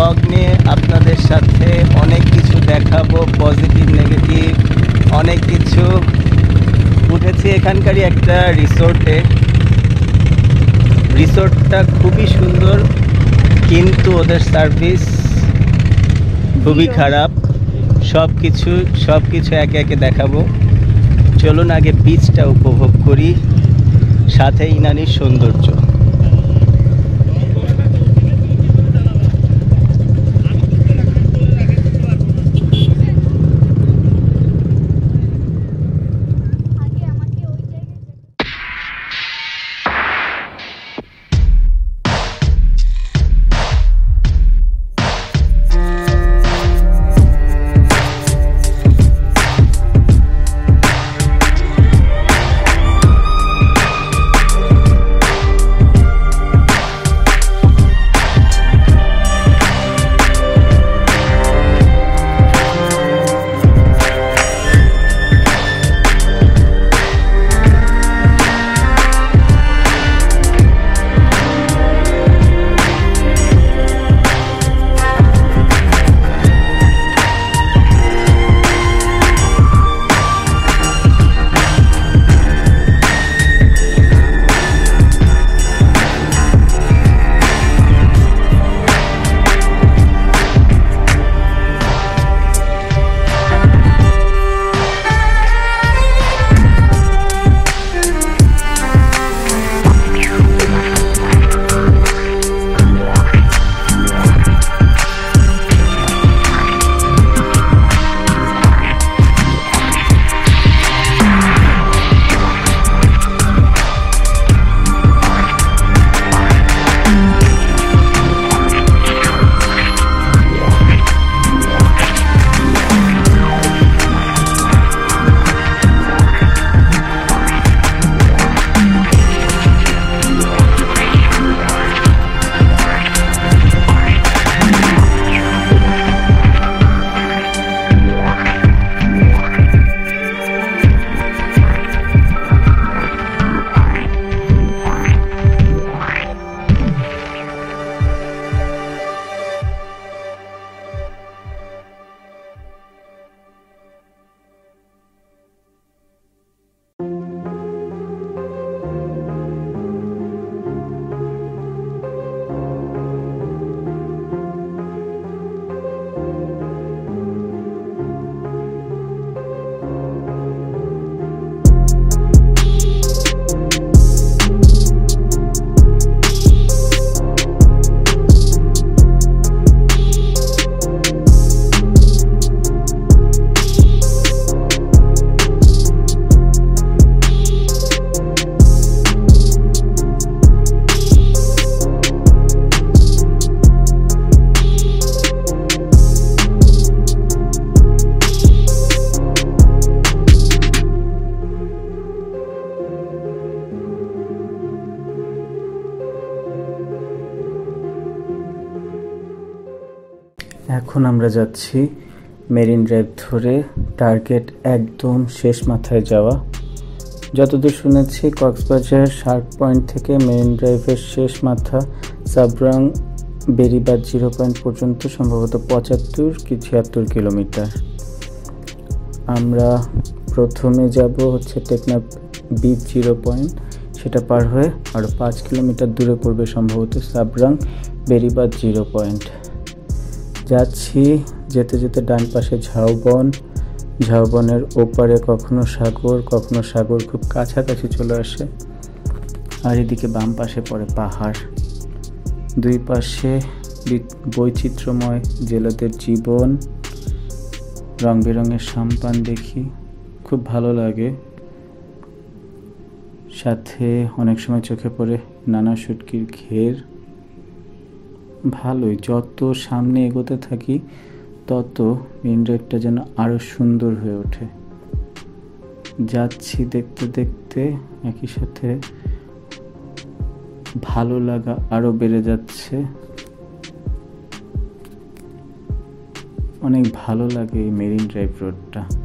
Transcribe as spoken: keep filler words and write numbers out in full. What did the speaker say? Blog নিয়ে আপনাদের সাথে অনেক কিছু দেখাবো, পজিটিভ নেগেটিভ অনেক কিছু। উঠেছি এখানকারই একটা রিসোর্টে। রিসোর্টটা খুবই সুন্দর, কিন্তু ওদের সার্ভিস খুবই খারাপ। সব কিছু সব কিছু একে একে দেখাবো। চলুন আগে বিচটা উপভোগ করি, সাথে ইনানির সৌন্দর্য। এখন আমরা যাচ্ছি মেরিন ড্রাইভ ধরে, টার্গেট একদম শেষ মাথায় যাওয়া। যতদূর শুনেছি কক্সবাজার শার্ক পয়েন্ট থেকে মেরিন ড্রাইভের শেষ মাথা সাবরাং বেরিবাদ জিরো পয়েন্ট পর্যন্ত সম্ভবত পঁচাত্তর কি ছিয়াত্তর কিলোমিটার। আমরা প্রথমে যাব হচ্ছে টেকনাফ বিপ জিরো পয়েন্ট, সেটা পার হয়ে আরও পাঁচ কিলোমিটার দূরে পড়বে সম্ভবত সাবরাং বেরিবাদ জিরো পয়েন্ট। যাচ্ছি যেতে যেতে ডান পাশে ঝাউবন, ঝাউবনের ওপারে কখনো সাগর কখনো সাগর খুব কাছাকাছি চলে আসে, আর এদিকে বাম পাশে পড়ে পাহাড়। দুই পাশে বৈচিত্র্যময় জেলেদের জীবন, রং বেরঙের সাম্পান দেখি, খুব ভালো লাগে। সাথে অনেক সময় চোখে পড়ে নানা শুটকির ঘের। ভালোই, যত সামনে এগোতে থাকি তত ইনড্রাইভটা যেন আরও সুন্দর হয়ে ওঠে। যাচ্ছি দেখতে দেখতে একই সাথে ভালো লাগা আরও বেড়ে যাচ্ছে। অনেক ভালো লাগে এই মেরিন ড্রাইভ রোডটা।